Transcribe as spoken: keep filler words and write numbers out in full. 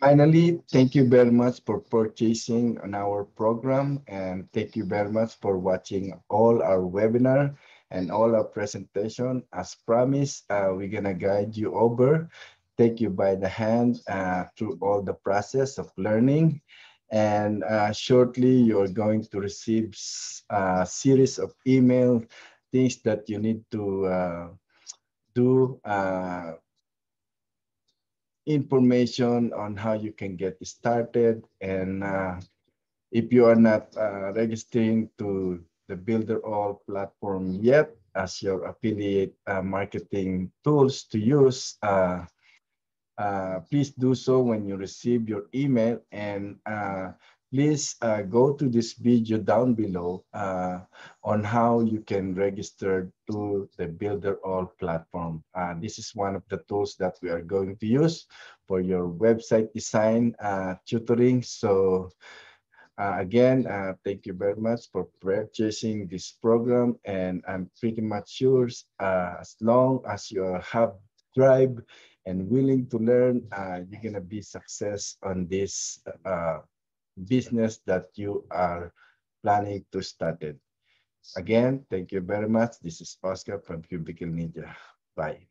Finally, thank you very much for purchasing on our program, and thank you very much for watching all our webinar and all our presentation. As promised, uh, we're gonna guide you over, take you by the hand uh, through all the process of learning. And uh, shortly, you're going to receive a series of email things that you need to uh, do, uh, information on how you can get started. And uh, if you are not uh, registering to the BuilderAll platform yet as your affiliate uh, marketing tools to use, uh, Uh, please do so when you receive your email, and uh, please uh, go to this video down below uh, on how you can register to the BuilderAll platform. Uh, this is one of the tools that we are going to use for your website design uh, tutoring. So uh, again, uh, thank you very much for purchasing this program, and I'm pretty much sure uh, as long as you have drive and willing to learn, uh, you're gonna be success on this uh, business that you are planning to start it. Again, thank you very much. This is Oscar from Cubicle Ninja. Bye.